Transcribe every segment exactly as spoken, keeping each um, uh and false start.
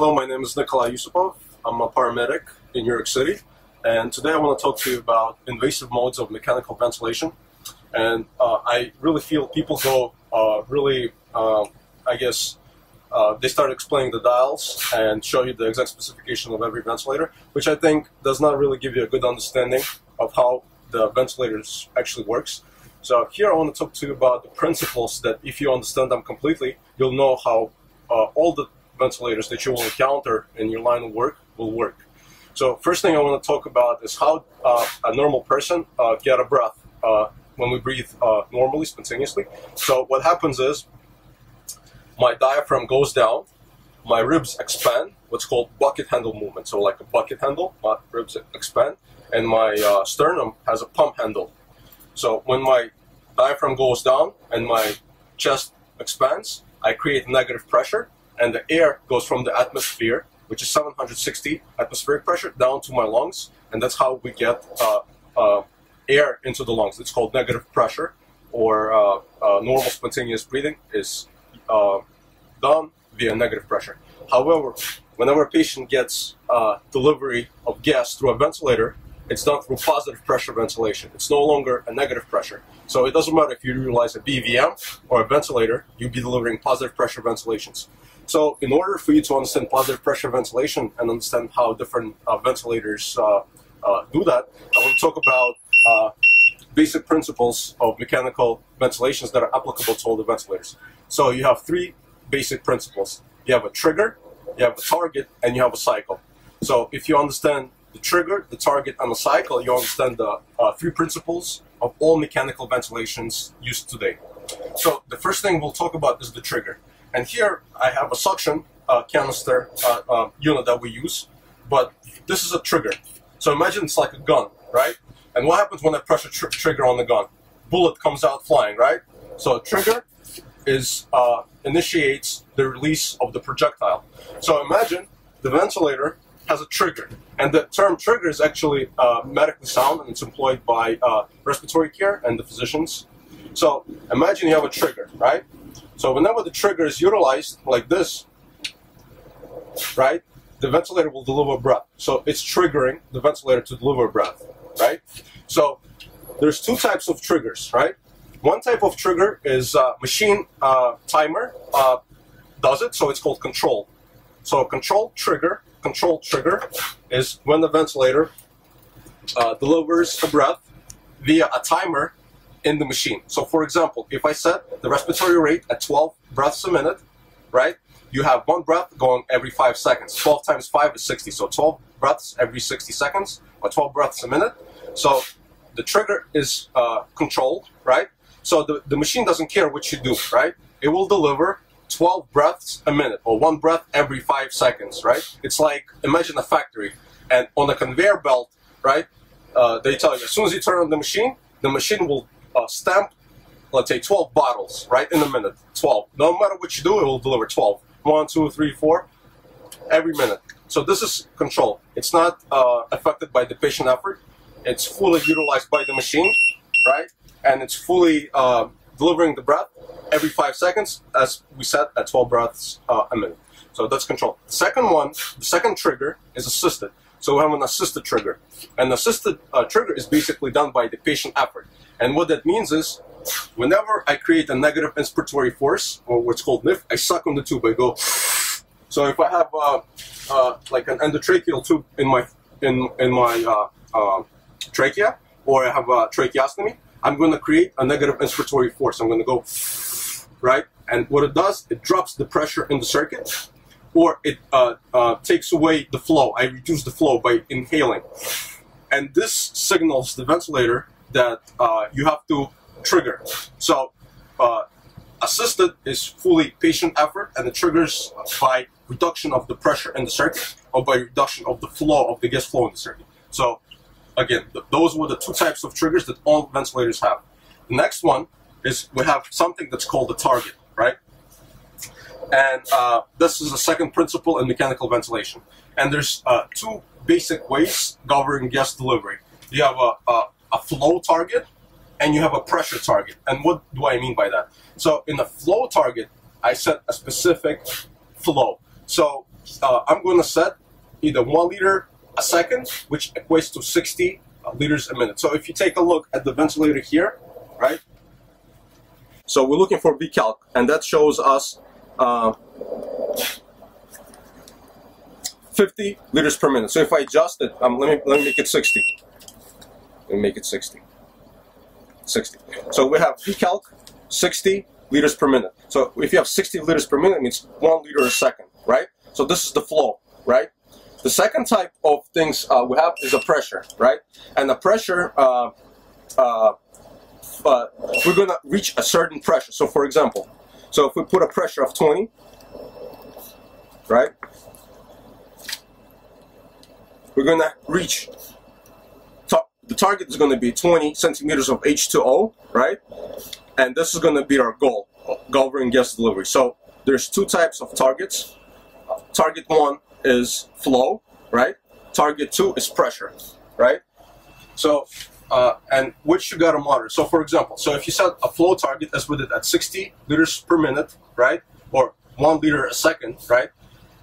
Hello, my name is Nikolay Yusupov. I'm a paramedic in New York City, and today I want to talk to you about invasive modes of mechanical ventilation. And uh, I really feel people go uh, really, uh, I guess, uh, they start explaining the dials and show you the exact specification of every ventilator, which I think does not really give you a good understanding of how the ventilators actually works. So here I want to talk to you about the principles that, if you understand them completely, you'll know how uh, all the ventilators that you will encounter in your line of work will work. So first thing I want to talk about is how uh, a normal person uh, get a breath uh, when we breathe uh, normally, spontaneously. So what happens is my diaphragm goes down, my ribs expand, what's called bucket handle movement. So like a bucket handle, my ribs expand, and my uh, sternum has a pump handle. So when my diaphragm goes down and my chest expands, I create negative pressure, and the air goes from the atmosphere, which is seven hundred sixty atmospheric pressure, down to my lungs, and that's how we get uh, uh, air into the lungs. It's called negative pressure, or uh, uh, normal spontaneous breathing is uh, done via negative pressure. However, whenever a patient gets uh, delivery of gas through a ventilator, it's done through positive pressure ventilation. It's no longer a negative pressure. So it doesn't matter if you utilize a B V M or a ventilator, you'll be delivering positive pressure ventilations. So in order for you to understand positive pressure ventilation and understand how different uh, ventilators uh, uh, do that, I want to talk about uh, basic principles of mechanical ventilations that are applicable to all the ventilators. So you have three basic principles. You have a trigger, you have a target, and you have a cycle. So if you understand the trigger, the target, and the cycle, you understand the uh, three principles of all mechanical ventilations used today. So the first thing we'll talk about is the trigger. And here I have a suction uh, canister uh, uh, unit that we use, but this is a trigger. So imagine it's like a gun, right? And what happens when I press a tr trigger on the gun? Bullet comes out flying, right? So a trigger is, uh, initiates the release of the projectile. So imagine the ventilator has a trigger, and the term trigger is actually uh, medically sound, and it's employed by uh, respiratory care and the physicians. So imagine you have a trigger, right? So whenever the trigger is utilized like this, right, the ventilator will deliver breath. So it's triggering the ventilator to deliver breath, right? So there's two types of triggers, right? One type of trigger is uh, machine uh, timer uh, does it, so it's called control. So control trigger, control trigger is when the ventilator uh, delivers the breath via a timer in the machine. So for example, if I set the respiratory rate at twelve breaths a minute, right, you have one breath going every five seconds. twelve times five is sixty, so twelve breaths every sixty seconds, or twelve breaths a minute. So the trigger is uh, controlled, right? So the, the machine doesn't care what you do, right? It will deliver twelve breaths a minute, or one breath every five seconds, right? It's like, imagine a factory, and on a conveyor belt, right, uh, they tell you, as soon as you turn on the machine, the machine will Uh, stamp, let's say twelve bottles, right, in a minute, twelve. No matter what you do, it will deliver twelve. One, two, three, four, every minute. So this is control. It's not uh, affected by the patient effort. It's fully utilized by the machine, right, and it's fully uh, delivering the breath every five seconds, as we said, at twelve breaths uh, a minute. So that's control. The second one, the second trigger is assisted. So we have an assisted trigger. An assisted uh, trigger is basically done by the patient effort. And what that means is, whenever I create a negative inspiratory force, or what's called N I F, I suck on the tube, I go. So if I have uh, uh, like an endotracheal tube in my, in, in my uh, uh, trachea, or I have a tracheostomy, I'm gonna create a negative inspiratory force. I'm gonna go, right? And what it does, it drops the pressure in the circuit, or it uh, uh, takes away the flow. I reduce the flow by inhaling. And this signals the ventilator that uh, you have to trigger. So uh, assisted is fully patient effort, and it triggers by reduction of the pressure in the circuit, or by reduction of the flow, of the gas flow in the circuit. So again, th those were the two types of triggers that all ventilators have. The next one is we have something that's called the target, right? And uh, this is the second principle in mechanical ventilation. And there's uh, two basic ways governing gas delivery. You have a, a, a flow target, and you have a pressure target. And what do I mean by that? So in the flow target, I set a specific flow. So uh, I'm going to set either one liter a second, which equates to sixty uh, liters a minute. So if you take a look at the ventilator here, right? So we're looking for V calc, and that shows us uh, fifty liters per minute. So if I adjust it, um, let me let me make it sixty. Let me make it sixty. sixty. So we have V calc, sixty liters per minute. So if you have sixty liters per minute, it means one liter a second, right? So this is the flow, right? The second type of things uh, we have is the pressure, right? And the pressure, uh, uh, uh, we're gonna reach a certain pressure. So for example, so if we put a pressure of twenty, right? We're gonna reach, the target is going to be twenty centimeters of H two O, right? And this is going to be our goal, governing gas delivery. So there's two types of targets. Target one is flow, right? Target two is pressure, right? So, uh, and which you got to monitor. So for example, so if you set a flow target as we did at sixty liters per minute, right? Or one liter a second, right?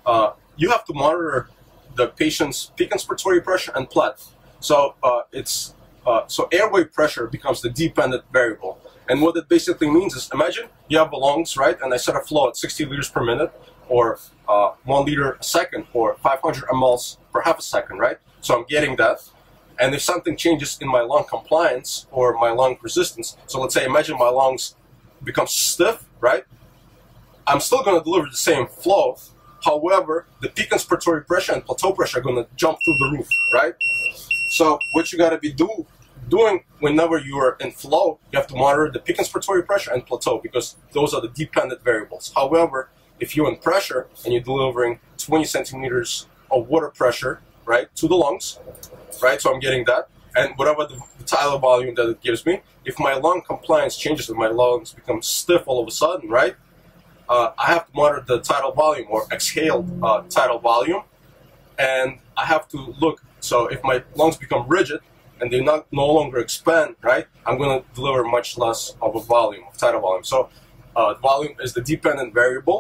Uh, you have to monitor the patient's peak inspiratory pressure and P L A T. So uh, it's uh, so airway pressure becomes the dependent variable, and what it basically means is, imagine you have the lungs, right? And I set a flow at sixty liters per minute, or uh, one liter a second, or five hundred mLs per half a second, right? So I'm getting that, and if something changes in my lung compliance or my lung resistance, so let's say imagine my lungs become stiff, right? I'm still going to deliver the same flow. However, the peak inspiratory pressure and plateau pressure are going to jump through the roof, right? So what you got to be do, doing whenever you are in flow, you have to monitor the peak inspiratory pressure and plateau, because those are the dependent variables. However, if you're in pressure and you're delivering twenty centimeters of water pressure, right, to the lungs, right, so I'm getting that, and whatever the tidal volume that it gives me, if my lung compliance changes and my lungs become stiff all of a sudden, right, Uh, I have to monitor the tidal volume or exhaled uh, tidal volume, and I have to look. So if my lungs become rigid and they not no longer expand, right, I'm going to deliver much less of a volume, of tidal volume. So uh, volume is the dependent variable,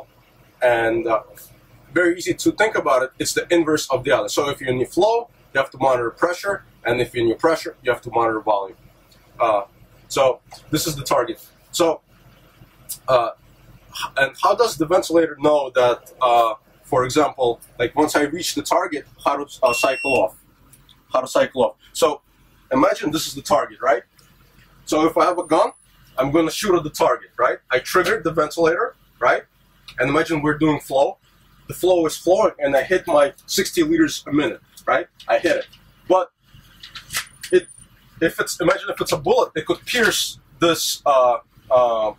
and uh, very easy to think about it. It's the inverse of the other. So if you're in your flow, you have to monitor pressure, and if you're in your pressure, you have to monitor volume. Uh, so this is the target. So. Uh, And how does the ventilator know that, uh, for example, like once I reach the target, how to uh, cycle off? How to cycle off? So imagine this is the target, right? So if I have a gun, I'm going to shoot at the target, right? I triggered the ventilator, right? And imagine we're doing flow. The flow is flowing, and I hit my sixty liters a minute, right? I hit it. But it, if it's, imagine if it's a bullet, it could pierce this. Uh, uh,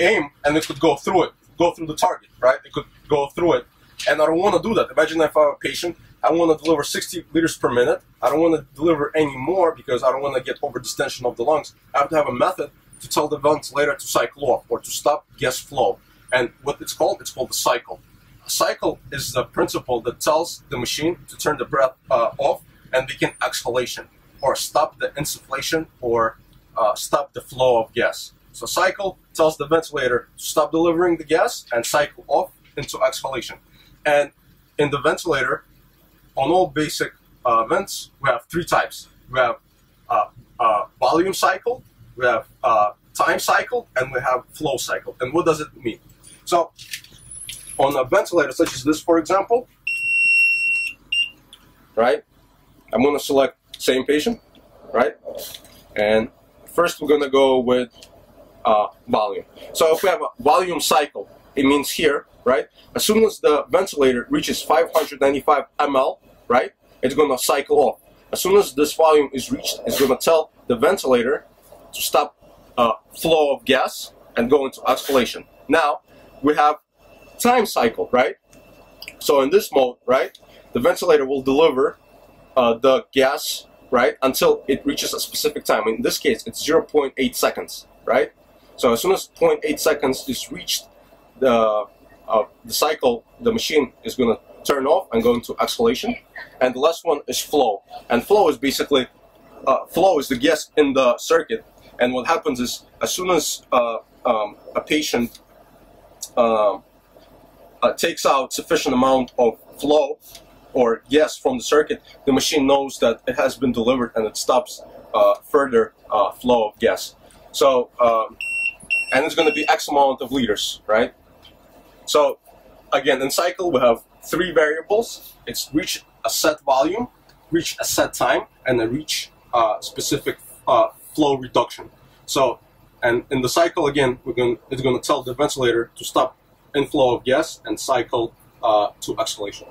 aim, and it could go through it, go through the target, right? It could go through it, and I don't want to do that. Imagine if I'm a patient, I want to deliver sixty liters per minute. I don't want to deliver any more because I don't want to get overdistension of the lungs. I have to have a method to tell the ventilator to cycle off or to stop gas flow. And what it's called, it's called the cycle. A cycle is the principle that tells the machine to turn the breath uh, off and begin exhalation, or stop the insufflation, or uh, stop the flow of gas. So cycle tells the ventilator to stop delivering the gas and cycle off into exhalation. And in the ventilator, on all basic uh, vents, we have three types. We have uh, uh, volume cycle, we have uh, time cycle, and we have flow cycle. And what does it mean? So on a ventilator such as this, for example, right? I'm going to select same patient, right? And first we're going to go with Uh, volume. So if we have a volume cycle, it means here, right? As soon as the ventilator reaches five hundred ninety-five ml, right, it's going to cycle off. As soon as this volume is reached, it's going to tell the ventilator to stop uh, flow of gas and go into exhalation. Now we have time cycle, right? So in this mode, right, the ventilator will deliver uh, the gas, right, until it reaches a specific time. In this case, it's zero point eight seconds, right? So as soon as zero point eight seconds is reached, the, uh, the cycle, the machine is going to turn off and go into exhalation. And the last one is flow. And flow is basically, uh, flow is the gas in the circuit. And what happens is, as soon as uh, um, a patient uh, uh, takes out sufficient amount of flow or gas from the circuit, the machine knows that it has been delivered and it stops uh, further uh, flow of gas. So, um, and it's going to be X amount of liters, right? So, again, in cycle, we have three variables. It's reach a set volume, reach a set time, and a reach uh, specific uh, flow reduction. So, and in the cycle, again, we're going, it's going to tell the ventilator to stop inflow of gas and cycle uh, to exhalation.